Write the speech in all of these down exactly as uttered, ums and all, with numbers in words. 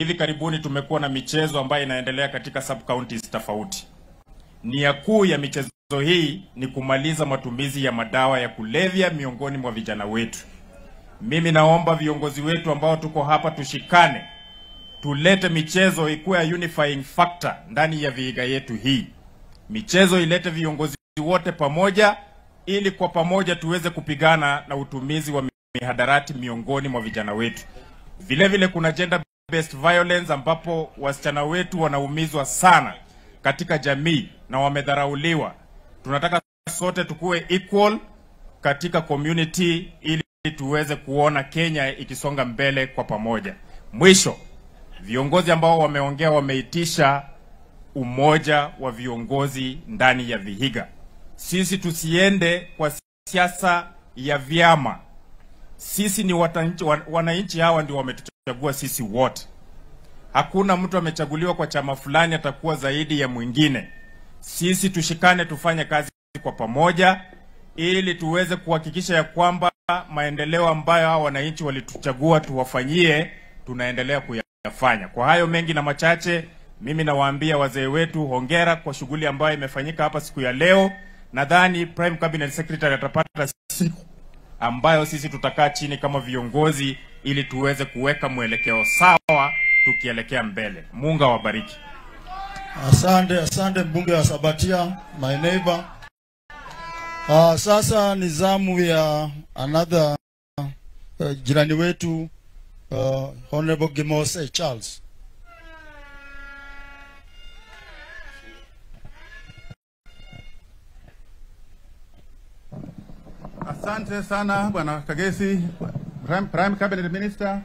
Hivi karibuni tumekuwa na michezo ambayo inaendelea katika sub-counties tofauti. Nia kuu ya michezo hii ni kumaliza matumizi ya madawa ya kulevya miongoni mwa vijana wetu. Mimi naomba viongozi wetu ambao tuko hapa tushikane, tulete michezo ikuwe unifying factor ndani ya viiga yetu hii. Michezo ilete viongozi wote pamoja ili kwa pamoja tuweze kupigana na utumizi wa mihadarati miongoni mwa vijana wetu. Vile vile kuna gender based violence ambapo wasichana wetu wanaumizwa sana katika jamii na wamedharauliwa. Tunataka sote tukue equal katika community ili tuweze kuona Kenya ikisonga mbele kwa pamoja. Mwisho, viongozi ambao wameongea wameitisha umoja wa viongozi ndani ya vihiga. Sisi tusiende kwa siasa ya vyama. Sisi ni watanchi, wananchi hawa ndio wametuchagua sisi wote. Hakuna mtu amechaguliwa kwa chama fulani atakuwa zaidi ya mwingine. Sisi tushikane tufanye kazi kwa pamoja ili tuweze kuhakikisha ya kwamba maendeleo ambayo hawa wananchi walituchagua tuwafanyie tunaendelea kuyafanya. Kwa hayo mengi na machache, mimi nawaambia wazee wetu hongera kwa shughuli ambayo imefanyika hapa siku ya leo. Nadhani Prime Cabinet Secretary atapata siku ambayo sisi tutakaa chini kama viongozi ili tuweze kuweka mwelekeo sawa tukielekea mbele. Mungu awabariki. Asante, asante mbunge wa Sabatia, my neighbor. Uh, sasa ni zamu ya another uh, jirani wetu uh, Honorable Gimose Charles. Asante sana bwana Kagesi, Prime, Prime Cabinet Minister,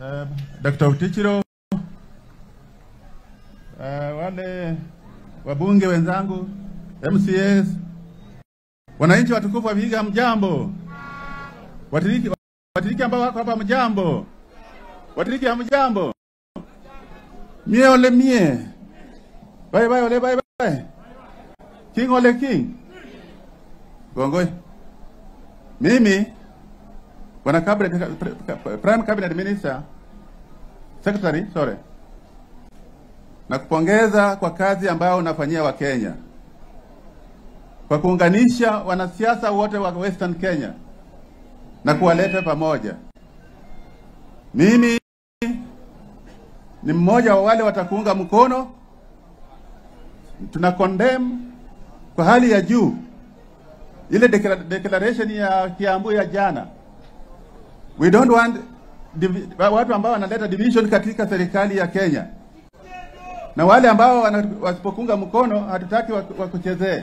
uh, Doctor Otichiro, uh, wale wabunge wenzangu, M C S, wananchi watukufu wa Vihiga mjambo, watiriki, watiriki ambao wako hapa mjambo, watiriki ya mjambo, mie ole mie, bye bye ole bye bye, king ole king. Gongoi, mimi bwana cabinet, Prime Cabinet Minister Secretary, sorry, nakupongeza kwa kazi ambayo unafanyia wa Kenya kwa kuunganisha wanasiasa wote wa Western Kenya na kuwaleta pamoja. Mimi ni mmoja wa wale watakuunga mkono. Tuna condemn kwa hali ya juu ile declaration ya Kiambu ya jana. We don't want watu ambao wanaleta division katika serikali ya Kenya. Na wale ambao wasipokunga mkono hatutaki wakuchezee.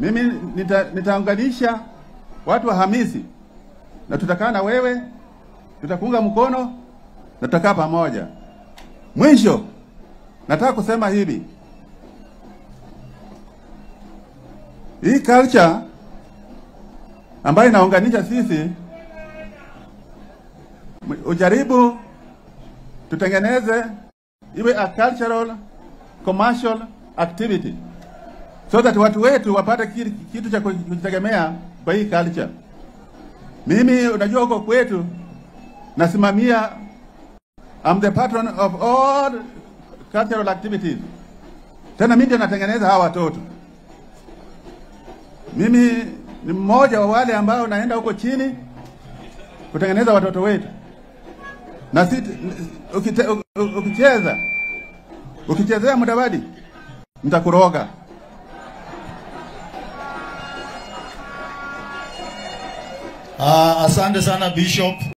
Mimi nita, nitaunganisha watu wa Hamisi na tutakaa na wewe, tutakunga mkono na tutakaa pamoja. Mwisho nataka kusema hivi. Hii culture ambayo inaunganisha sisi, ujaribu tutengeneze iwe a cultural commercial activity so that watu wetu wapate kitu cha kujitegemea kwa hii culture. Mimi unajua huko kwetu nasimamia, I'm the patron of all cultural activities. Tena mimi ndio natengeneza hawa watoto. Mimi ni mmoja wa wale ambao naenda huko chini kutengeneza watoto wetu. Na sisi ukicheza ukichezea Mudavadi nitakuroga. Ah, asante sana Bishop.